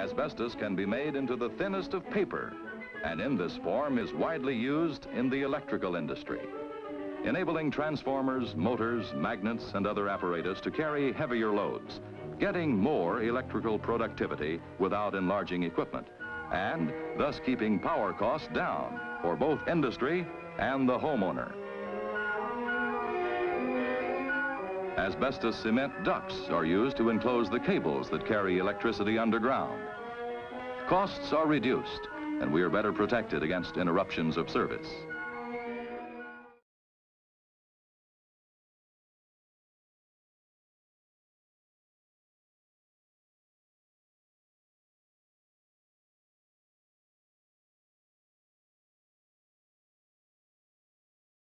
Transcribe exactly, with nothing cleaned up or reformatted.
asbestos can be made into the thinnest of paper, and in this form is widely used in the electrical industry, enabling transformers, motors, magnets, and other apparatus to carry heavier loads, getting more electrical productivity without enlarging equipment, and thus keeping power costs down for both industry and the homeowner. Asbestos cement ducts are used to enclose the cables that carry electricity underground. Costs are reduced, and we are better protected against interruptions of service.